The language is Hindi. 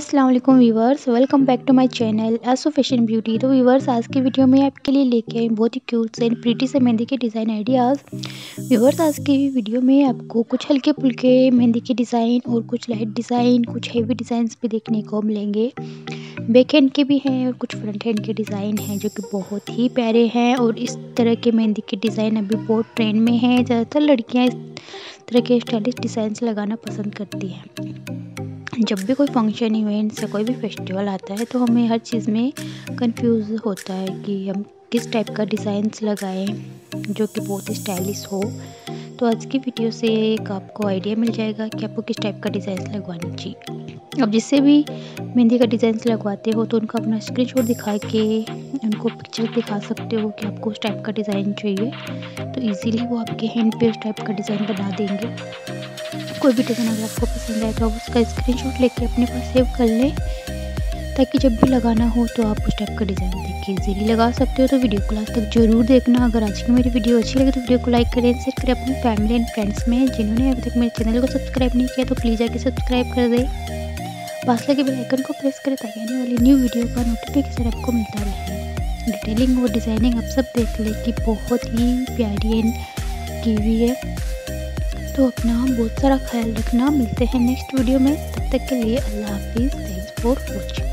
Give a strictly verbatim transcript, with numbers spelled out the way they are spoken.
अस्सलाम वालेकुम viewers, welcome back to my channel Aasu fashion beauty. तो व्यूवर्स, आज की वीडियो में आपके लिए लेके आई बहुत ही क्यूट से प्रीटी से मेहंदी के डिज़ाइन आइडियाज़। व्यूवर्स, आज की वीडियो में आपको कुछ हल्के फुल्के मेहंदी के डिज़ाइन और कुछ लाइट डिज़ाइन, कुछ हेवी डिज़ाइंस भी देखने को मिलेंगे। बैक हैंड के भी हैं और कुछ फ्रंट हैंड के डिज़ाइन हैं जो कि बहुत ही प्यारे हैं। और इस तरह के मेहंदी के डिज़ाइन अभी बहुत ट्रेंड में हैं। ज़्यादातर लड़कियाँ इस तरह के स्टाइलिश डिज़ाइंस लगाना पसंद करती हैं। जब भी कोई फंक्शन, इवेंट्स या कोई भी फेस्टिवल आता है तो हमें हर चीज़ में कंफ्यूज होता है कि हम किस टाइप का डिज़ाइंस लगाएं जो कि बहुत ही स्टाइलिश हो। तो आज की वीडियो से एक आपको आइडिया मिल जाएगा कि आपको किस टाइप का डिज़ाइन लगवानी चाहिए। अब जिससे भी मेहंदी का डिज़ाइन लगवाते हो तो उनका अपना स्क्रीनशॉट दिखा के उनको पिक्चर दिखा सकते हो कि आपको उस टाइप का डिज़ाइन चाहिए, तो ईज़िली वो आपके हैंड पे उस टाइप का डिज़ाइन बना देंगे। कोई भी डिज़ाइन अगर आपको पसंद आए तो आप उसका स्क्रीनशॉट लेके अपने पास सेव कर लें, ताकि जब भी लगाना हो तो आप उस टाइप का डिज़ाइन देख के इजीली लगा सकते हो। तो वीडियो को लास्ट तक जरूर देखना। अगर आज की मेरी वीडियो अच्छी लगे तो वीडियो को लाइक करें, शेयर करें अपनी फैमिली एंड फ्रेंड्स में। जिन्होंने अभी तक मेरे चैनल को सब्सक्राइब नहीं किया तो प्लीज़ आके सब्सक्राइब कर दें, पास लगे बेल आइकन को प्रेस करें ताकि आने वाली न्यू वीडियो का नोटिफिकेशन आपको मिलता रहे। डिटेलिंग और डिज़ाइनिंग आप सब देख लें कि बहुत ही प्यारी एंड की हुई है। तो अपना बहुत सारा ख्याल रखना। मिलते हैं नेक्स्ट वीडियो में, तब तक के लिए अल्लाह हाफिज़। Thanks for watching.